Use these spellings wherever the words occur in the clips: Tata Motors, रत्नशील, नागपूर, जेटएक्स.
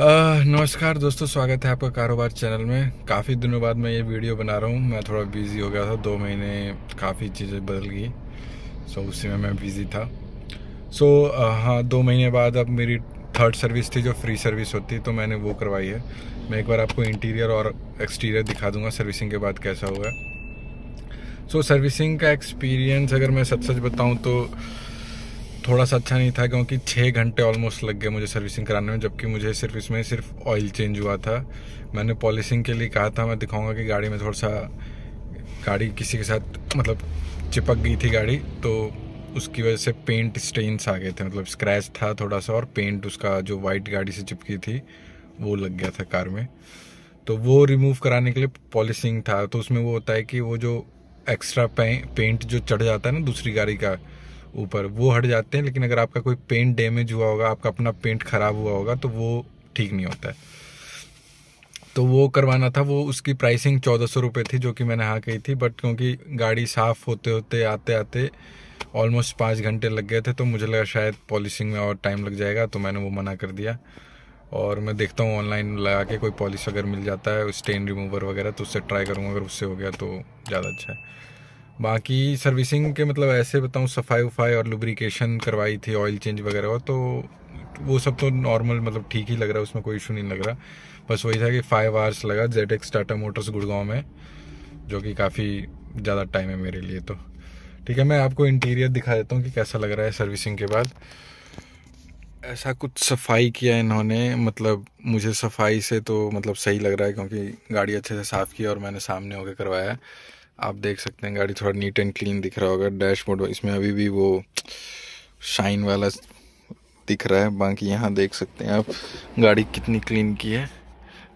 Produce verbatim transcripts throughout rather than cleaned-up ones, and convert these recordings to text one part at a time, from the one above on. नमस्कार दोस्तों, स्वागत है आपका कारोबार चैनल में। काफ़ी दिनों बाद मैं ये वीडियो बना रहा हूँ। मैं थोड़ा बिज़ी हो गया था, दो महीने काफ़ी चीज़ें बदल गई, सो उसी में मैं बिज़ी था। सो हाँ, दो महीने बाद अब मेरी थर्ड सर्विस थी जो फ्री सर्विस होती, तो मैंने वो करवाई है। मैं एक बार आपको इंटीरियर और एक्सटीरियर दिखा दूँगा सर्विसिंग के बाद कैसा हुआ। सो so, सर्विसिंग का एक्सपीरियंस अगर मैं सच सच बताऊं तो थोड़ा सा अच्छा नहीं था, क्योंकि छः घंटे ऑलमोस्ट लग गए मुझे सर्विसिंग कराने में, जबकि मुझे सिर्फ इसमें सिर्फ ऑयल चेंज हुआ था। मैंने पॉलिशिंग के लिए कहा था, मैं दिखाऊंगा कि गाड़ी में थोड़ा सा गाड़ी किसी के साथ मतलब चिपक गई थी गाड़ी, तो उसकी वजह से पेंट स्टेन्स आ गए थे, मतलब स्क्रैच था थोड़ा सा, और पेंट उसका जो वाइट गाड़ी से चिपकी थी वो लग गया था कार में। तो वो रिमूव कराने के लिए पॉलिशिंग था, तो उसमें वो होता है कि वो जो एक्स्ट्रा पेंट जो चढ़ जाता है ना दूसरी गाड़ी का ऊपर, वो हट जाते हैं, लेकिन अगर आपका कोई पेंट डैमेज हुआ होगा, आपका अपना पेंट ख़राब हुआ होगा, तो वो ठीक नहीं होता है। तो वो करवाना था। वो उसकी प्राइसिंग चौदह सौ रुपये थी, जो कि मैंने हाँ कही थी, बट क्योंकि गाड़ी साफ़ होते होते आते आते ऑलमोस्ट पाँच घंटे लग गए थे, तो मुझे लगा शायद पॉलिशिंग में और टाइम लग जाएगा, तो मैंने वो मना कर दिया। और मैं देखता हूँ ऑनलाइन लगा के कोई पॉलिश अगर मिल जाता है, स्टेन रिमूवर वगैरह, तो उससे ट्राई करूँगा, अगर उससे हो गया तो ज़्यादा अच्छा है। बाकी सर्विसिंग के मतलब ऐसे बताऊँ, सफाई उफाई और लुब्रिकेशन करवाई थी, ऑयल चेंज वगैरह हो, तो वो सब तो नॉर्मल मतलब ठीक ही लग रहा है, उसमें कोई इशू नहीं लग रहा। बस वही था कि फाइव आवर्स लगा जेटएक्स टाटा मोटर्स गुड़गांव में, जो कि काफ़ी ज़्यादा टाइम है मेरे लिए। तो ठीक है, मैं आपको इंटीरियर दिखा देता हूँ कि कैसा लग रहा है सर्विसिंग के बाद। ऐसा कुछ सफाई किया इन्होंने, मतलब मुझे सफाई से तो मतलब सही लग रहा है, क्योंकि गाड़ी अच्छे से साफ़ की और मैंने सामने होकर करवाया है। आप देख सकते हैं गाड़ी थोड़ा नीट एंड क्लीन दिख रहा होगा। डैशबोर्ड इसमें अभी भी वो शाइन वाला दिख रहा है। बाकी यहाँ देख सकते हैं आप गाड़ी कितनी क्लीन की है।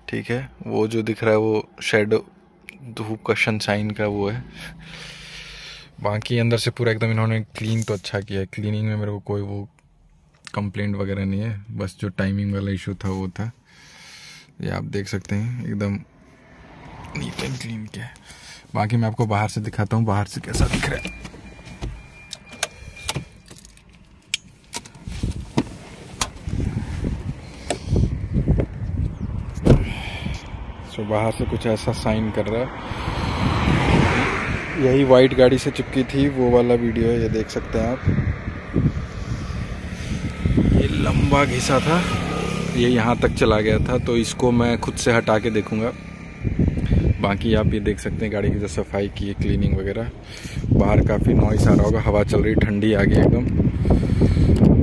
ठीक है, वो जो दिख रहा है वो शेडो धूप का सनशाइन का वो है। बाकी अंदर से पूरा एकदम इन्होंने क्लीन तो अच्छा किया है। क्लीनिंग में मेरे को कोई वो कंप्लेंट वगैरह नहीं है, बस जो टाइमिंग वाला इशू था वो था। ये आप देख सकते हैं एकदम नीट एंड क्लीन क्या है। बाकी मैं आपको बाहर से दिखाता हूँ बाहर से कैसा दिख रहा है। तो बाहर से कुछ ऐसा साइन कर रहा है। यही वाइट गाड़ी से चिपकी थी वो वाला वीडियो है, ये देख सकते हैं आप। ये लंबा घिसा था, ये यहाँ तक चला गया था, तो इसको मैं खुद से हटा के देखूँगा। बाकी आप ये देख सकते हैं गाड़ी की जो सफाई की है, क्लीनिंग वगैरह। बाहर काफ़ी नॉइस आ रहा होगा, हवा चल रही, ठंडी आ गई एकदम,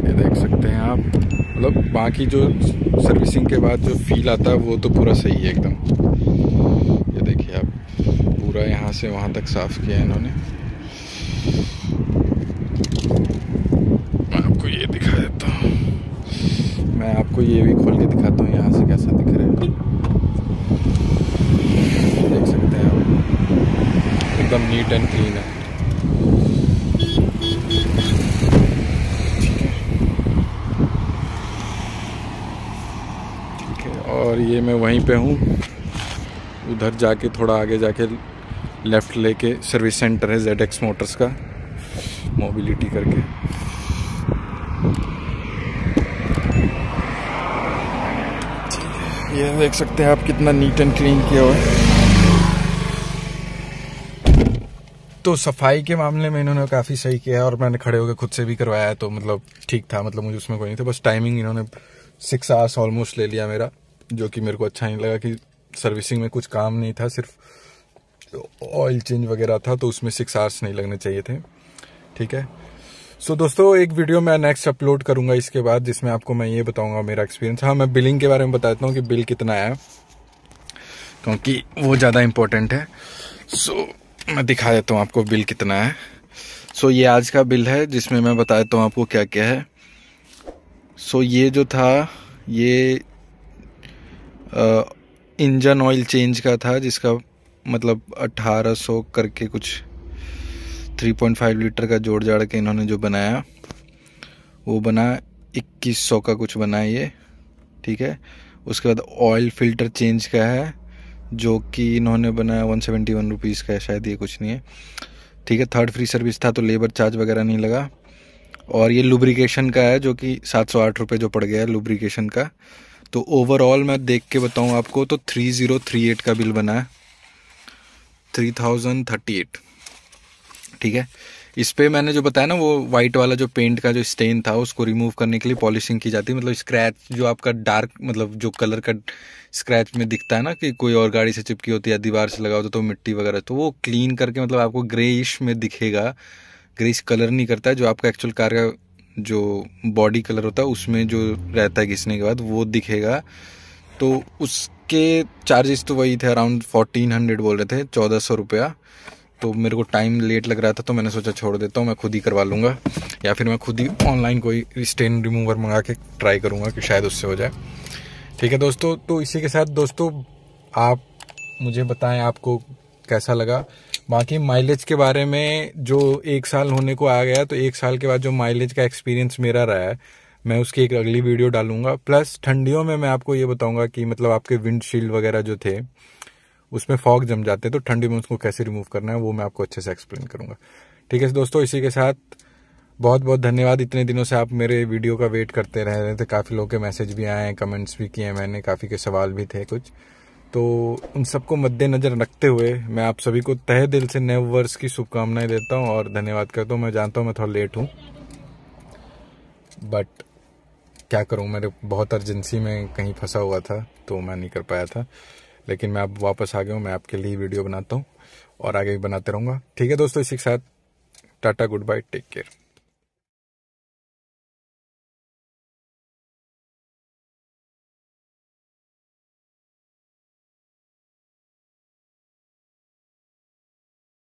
ये देख सकते हैं आप। मतलब बाकी जो सर्विसिंग के बाद जो फील आता है वो तो पूरा सही है एकदम। ये देखिए आप, पूरा यहाँ से वहाँ तक साफ़ किया है इन्होंने। मैं आपको ये दिखा देता हूँ, मैं आपको ये भी खोल के दिखाता हूँ यहाँ से कैसा दिख रहा है। देख सकते हैं आप, एकदम नीट एंड क्लीन है। ठीक है, और ये मैं वहीं पे हूँ, उधर जाके थोड़ा आगे जाके लेफ़्ट लेके सर्विस सेंटर है जेटएक्स मोटर्स का, मोबिलिटी करके। ये देख सकते हैं आप कितना नीट एंड क्लीन किया हुआ है। तो सफाई के मामले में इन्होंने काफ़ी सही किया है, और मैंने खड़े होकर खुद से भी करवाया है, तो मतलब ठीक था, मतलब मुझे उसमें कोई नहीं था। बस टाइमिंग इन्होंने सिक्स आवर्स ऑलमोस्ट ले लिया मेरा, जो कि मेरे को अच्छा नहीं लगा, कि सर्विसिंग में कुछ काम नहीं था, सिर्फ ऑयल चेंज वगैरह था, तो उसमें सिक्स आवर्स नहीं लगने चाहिए थे। ठीक है, सो so, दोस्तों एक वीडियो मैं नेक्स्ट अपलोड करूंगा इसके बाद, जिसमें आपको मैं ये बताऊंगा मेरा एक्सपीरियंस। हाँ, मैं बिलिंग के बारे में बता देता हूँ कि बिल कितना आया, क्योंकि वो ज़्यादा इम्पोर्टेंट है। सो so, मैं दिखा देता हूँ आपको बिल कितना है। सो so, ये आज का बिल है, जिसमें मैं बता देता हूँ आपको क्या क्या है। सो so, ये जो था ये आ, इंजन ऑयल चेंज का था, जिसका मतलब अट्ठारह सौ करके कुछ तीन पॉइंट फाइव लीटर का जोड़ जाड़ के इन्होंने जो बनाया वो बना इक्कीस सौ का कुछ बना ये। ठीक है, उसके बाद ऑयल फिल्टर चेंज का है, जो कि इन्होंने बनाया एक सौ इकहत्तर रुपीस का है शायद, ये कुछ नहीं है। ठीक है, थर्ड फ्री सर्विस था, तो लेबर चार्ज वगैरह नहीं लगा। और ये लुब्रिकेशन का है, जो कि सात सौ आठ रुपये जो पड़ गया है लुब्रिकेशन का। तो ओवरऑल मैं देख के बताऊँ आपको तो थ्री ज़ीरो थ्री एट का बिल बना है, थ्री थाउजेंड थर्टी एट। ठीक है, इस पर मैंने जो बताया ना वो वाइट वाला जो पेंट का जो स्टेन था उसको रिमूव करने के लिए पॉलिशिंग की जाती है। मतलब स्क्रैच जो आपका डार्क मतलब जो कलर का स्क्रैच में दिखता है ना कि कोई और गाड़ी से चिपकी होती है, दीवार से लगा होता है तो मिट्टी वगैरह, तो वो क्लीन करके मतलब आपको ग्रेइश में दिखेगा। ग्रेइश कलर नहीं करता है, जो आपका एक्चुअल कार का जो बॉडी कलर होता है उसमें जो रहता है घिसने के बाद वो दिखेगा। तो उसके चार्जेस तो वही थे, अराउंड फोर्टीन हंड्रेड बोल रहे थे, चौदह सौ रुपया। तो मेरे को टाइम लेट लग रहा था तो मैंने सोचा छोड़ देता हूँ, मैं खुद ही करवा लूँगा या फिर मैं खुद ही ऑनलाइन कोई स्टेन रिमूवर मंगा के ट्राई करूँगा कि शायद उससे हो जाए। ठीक है दोस्तों, तो इसी के साथ दोस्तों आप मुझे बताएं आपको कैसा लगा। बाकी माइलेज के बारे में जो एक साल होने को आ गया, तो एक साल के बाद जो माइलेज का एक्सपीरियंस मेरा रहा है मैं उसकी एक अगली वीडियो डालूँगा। प्लस ठंडियों में मैं आपको ये बताऊँगा कि मतलब आपके विंडशील्ड वगैरह जो थे उसमें फॉग जम जाते हैं तो ठंडी में उसको कैसे रिमूव करना है वो मैं आपको अच्छे से एक्सप्लेन करूँगा। ठीक है दोस्तों, इसी के साथ बहुत बहुत धन्यवाद। इतने दिनों से आप मेरे वीडियो का वेट करते रह रहे थे, काफ़ी लोग के मैसेज भी आए हैं, कमेंट्स भी किए हैं मैंने, काफ़ी के सवाल भी थे कुछ, तो उन सबको मद्देनज़र रखते हुए मैं आप सभी को तहे दिल से नए वर्ष की शुभकामनाएं देता हूँ और धन्यवाद करता हूँ। मैं जानता हूँ मैं थोड़ा लेट हूँ, बट क्या करूँ, मेरे बहुत अर्जेंसी में कहीं फंसा हुआ था तो मैं नहीं कर पाया था, लेकिन मैं आप वापस आ गया हूँ। मैं आपके लिए वीडियो बनाता हूँ और आगे भी बनाते रहूँगा। ठीक है दोस्तों, इसी के साथ Tata, good bye, take care.